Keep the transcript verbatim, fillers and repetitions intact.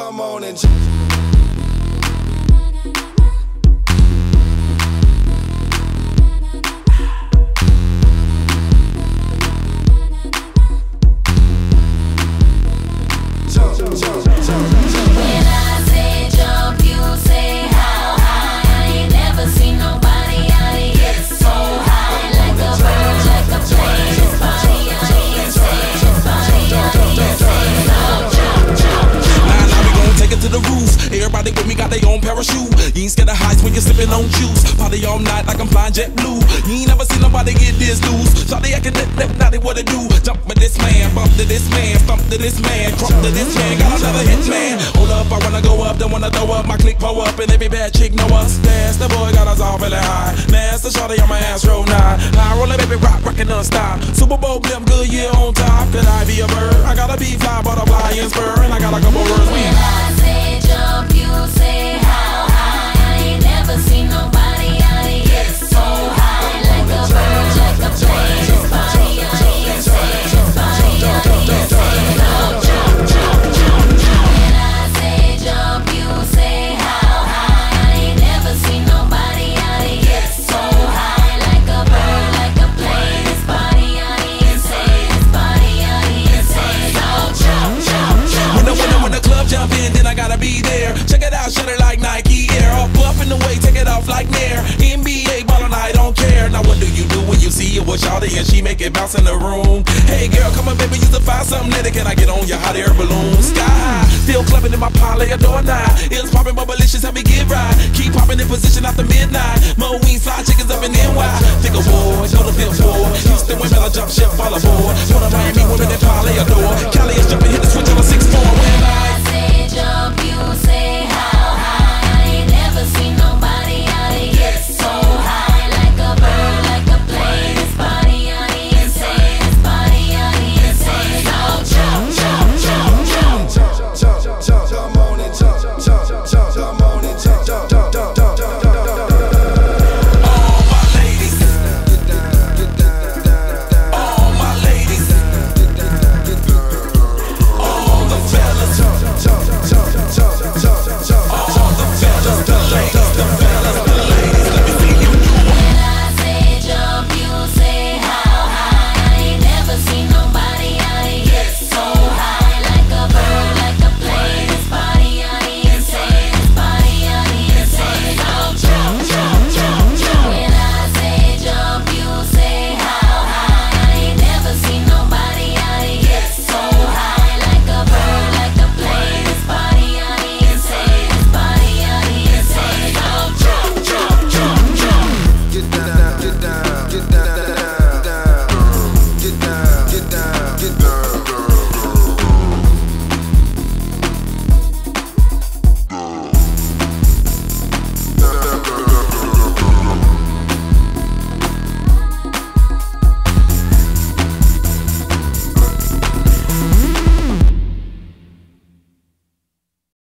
come on and jump, jump, jump, jump, jump, jump. Everybody with me got their own parachute. You ain't scared of heights when you're sipping on juice. Party all night like I'm flying JetBlue. You ain't never seen nobody get this loose. Shawty acting that that now they what it do. Jump with this man, bump to this man, thump to this man, crump to this man. Got another hit man. Hold up, I wanna go up, don't wanna throw up. My click pull up and every bad chick know us. That's the boy got us all really high. Master Shawty on my ass roll nine. High roller baby rock, rockin' nonstop. Super Bowl blimp, good year on top. Could I be a bird? I gotta be fly, butterfly and spur, and I got a couple words. When I say jump, you say how high. I ain't never seen nobody out here get so high. Like a bird, like a plane. Body, I ain't saying. Body, I ain't saying. Jump, jump, jump, jump, jump. When I say jump, you say how high. I ain't never seen nobody out here get so high. Like a bird, like a plane. Body, I ain't saying. Body, I ain't saying. Jump, jump, jump, jump. When the when the when the club jump in, then I gotta be there. Check it out, shutter like Nike Air. Up, up in the way, take it off like Nair. N B A ballin', I don't care. Now what do you do when you see it with Shawty and she make it bounce in the room? Hey girl, come on baby, you to find something later. Can I get on your hot air balloon? Sky high, still clubbing in my parlay, door nine. It's poppin', but malicious, help me get right. Keep poppin' in position after midnight. Mo we slide chickens up in N Y. Think of war, go to Flint Ford. Houston women, I jump ship, fall aboard. One of Miami women that parlay, adore. Cali is jumping, hit the switch.